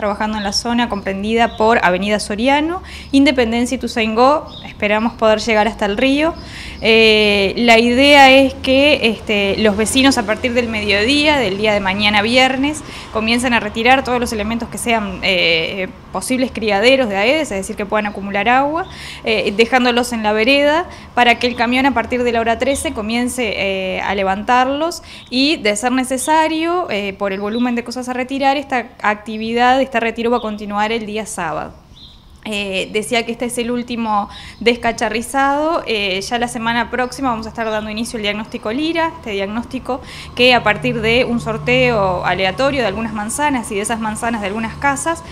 trabajando en la zona comprendida por Avenida Soriano, Independencia y Ituzaingó. Esperamos poder llegar hasta el río. La idea es que los vecinos a partir del mediodía, del día de mañana viernes, comiencen a retirar todos los elementos que sean posibles criaderos de Aedes, es decir, que puedan acumular agua, dejándolos en la vereda para que el camión a partir de la hora 13 comience a levantarlos y, de ser necesario, por el volumen de cosas a retirar, este retiro va a continuar el día sábado. Decía que este es el último descacharrizado. Ya la semana próxima vamos a estar dando inicio al diagnóstico Lira, este diagnóstico que a partir de un sorteo aleatorio de algunas manzanas y de esas manzanas de algunas casas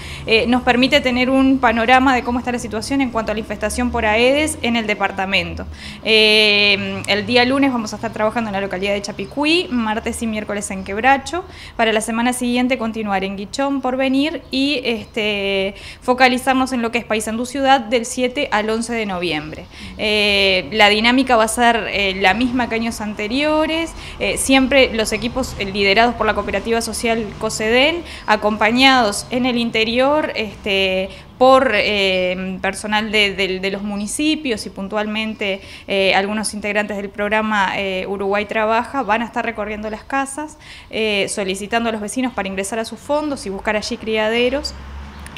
nos permite tener un panorama de cómo está la situación en cuanto a la infestación por Aedes en el departamento. El día lunes vamos a estar trabajando en la localidad de Chapicuy, martes y miércoles en Quebracho, para la semana siguiente continuar en Guichón, Porvenir y focalizarnos en lo que es Paisandú Ciudad del 7 al 11 de noviembre. La dinámica va a ser la misma que años anteriores, siempre los equipos liderados por la cooperativa social COSEDEN, acompañados en el interior por personal de los municipios y puntualmente algunos integrantes del programa Uruguay Trabaja, van a estar recorriendo las casas, solicitando a los vecinos para ingresar a sus fondos y buscar allí criaderos.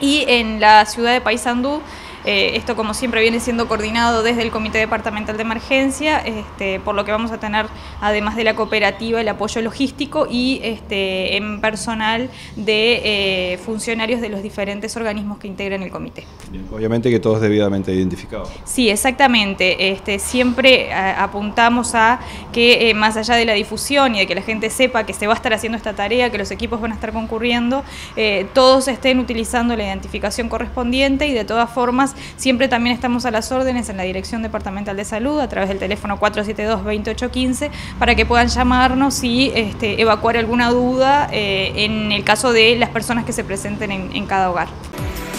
Y en la ciudad de Paisandú, esto como siempre viene siendo coordinado desde el Comité Departamental de Emergencia, por lo que vamos a tener, además de la cooperativa, el apoyo logístico y en personal de funcionarios de los diferentes organismos que integran el comité. Bien, obviamente que todos debidamente identificados. Sí, exactamente. Siempre apuntamos a que más allá de la difusión y de que la gente sepa que se va a estar haciendo esta tarea, que los equipos van a estar concurriendo, todos estén utilizando la identificación correspondiente y de todas formas siempre también estamos a las órdenes en la Dirección Departamental de Salud a través del teléfono 472-2815 para que puedan llamarnos y evacuar alguna duda en el caso de las personas que se presenten en cada hogar.